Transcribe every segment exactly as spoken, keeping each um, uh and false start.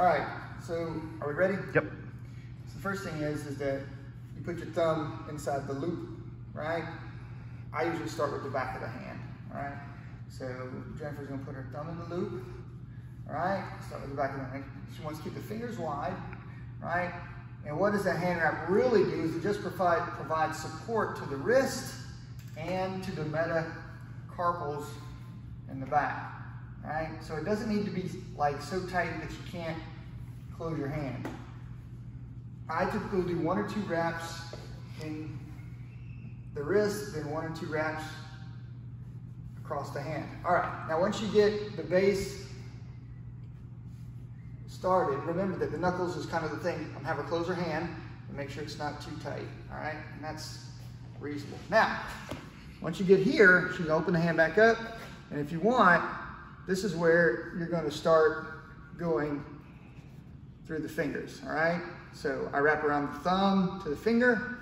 All right, so are we ready? Yep. So the first thing is, is that you put your thumb inside the loop, right? I usually start with the back of the hand, all right? So Jennifer's gonna put her thumb in the loop, all right? Start with the back of the hand. She wants to keep the fingers wide, right? And what does that hand wrap really do is it just provide, provide support to the wrist and to the metacarpals in the back, right? So it doesn't need to be like so tight that you can't close your hand. I typically do one or two wraps in the wrist, then one or two wraps across the hand. All right, now once you get the base started, remember that the knuckles is kind of the thing. I'm gonna have her close her hand and make sure it's not too tight, all right? And that's reasonable. Now, once you get here, she's gonna open the hand back up, and if you want, this is where you're gonna start going through the fingers, all right? So I wrap around the thumb to the finger,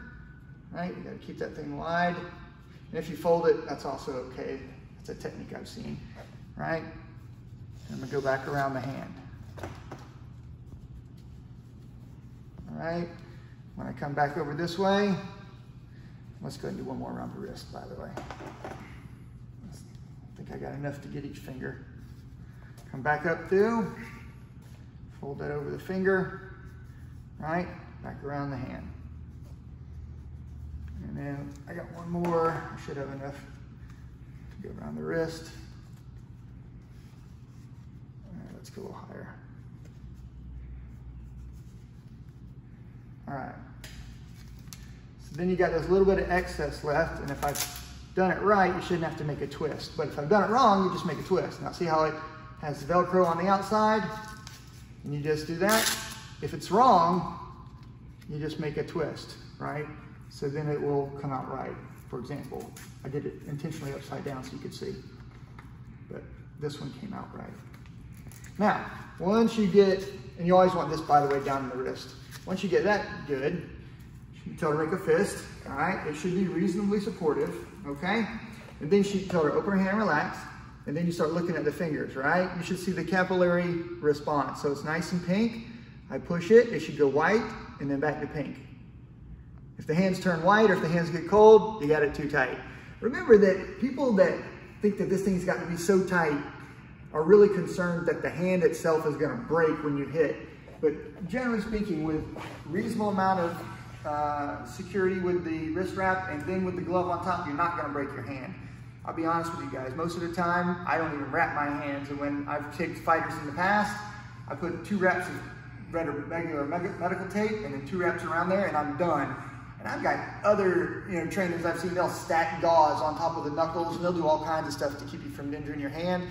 right? You gotta keep that thing wide. And if you fold it, that's also okay. That's a technique I've seen, right? And I'm gonna go back around the hand. All right, when I come back over this way, let's go ahead and do one more around the wrist, by the way. I think I got enough to get each finger. Come back up through, fold that over the finger, right? Back around the hand. And then I got one more. I should have enough to go around the wrist. All right, let's go a little higher. All right. So then you got this little bit of excess left, and if I've done it right, you shouldn't have to make a twist. But if I've done it wrong, you just make a twist. Now see how it has Velcro on the outside? And you just do that. If it's wrong, you just make a twist, right? So then it will come out right. For example, I did it intentionally upside down so you could see, but this one came out right. Now, once you get, and you always want this, by the way, down in the wrist. Once you get that good, you tell her to make a fist, all right? It should be reasonably supportive, okay? And then she tell her, open her hand and relax, and then you start looking at the fingers, right? You should see the capillary response. So it's nice and pink. I push it, it should go white, and then back to pink. If the hands turn white or if the hands get cold, you got it too tight. Remember that people that think that this thing's got to be so tight are really concerned that the hand itself is gonna break when you hit. But generally speaking, with reasonable amount of uh, security with the wrist wrap and then with the glove on top, you're not gonna break your hand. I'll be honest with you guys, most of the time, I don't even wrap my hands. And when I've kicked fighters in the past, I put two wraps of regular medical tape and then two wraps around there and I'm done. And I've got other you know, trainers I've seen, they'll stack gauze on top of the knuckles and they'll do all kinds of stuff to keep you from injuring your hand.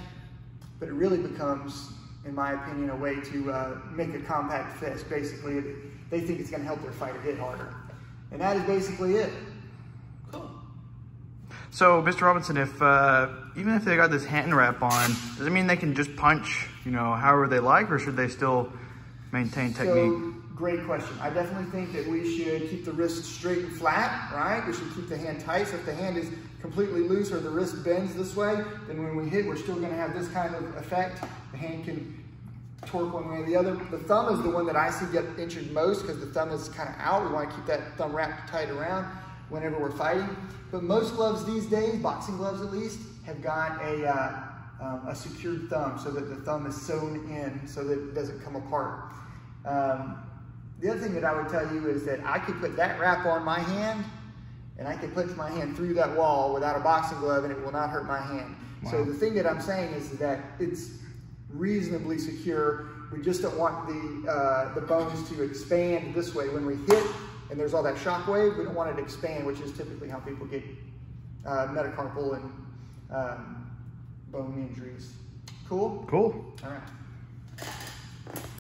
But it really becomes, in my opinion, a way to uh, make a compact fist. Basically, they think it's gonna help their fighter hit harder. And that is basically it. Cool. So, Mister Robinson, if uh, even if they got this hand wrap on, does it mean they can just punch, you know, however they like, or should they still maintain technique? So, great question. I definitely think that we should keep the wrist straight and flat, right? We should keep the hand tight. So if the hand is completely loose or the wrist bends this way, then when we hit, we're still gonna have this kind of effect. The hand can torque one way or the other. The thumb is the one that I see get injured most because the thumb is kind of out. We want to keep that thumb wrapped tight around whenever we're fighting. But most gloves these days, boxing gloves at least, have got a, uh, um, a secured thumb so that the thumb is sewn in so that it doesn't come apart. Um, the other thing that I would tell you is that I could put that wrap on my hand and I can put my hand through that wall without a boxing glove and it will not hurt my hand. Wow. So the thing that I'm saying is that it's reasonably secure. We just don't want the, uh, the bones to expand this way. When we hit and there's all that shock wave, we don't want it to expand, which is typically how people get uh, metacarpal and um, bone injuries. Cool? Cool. All right.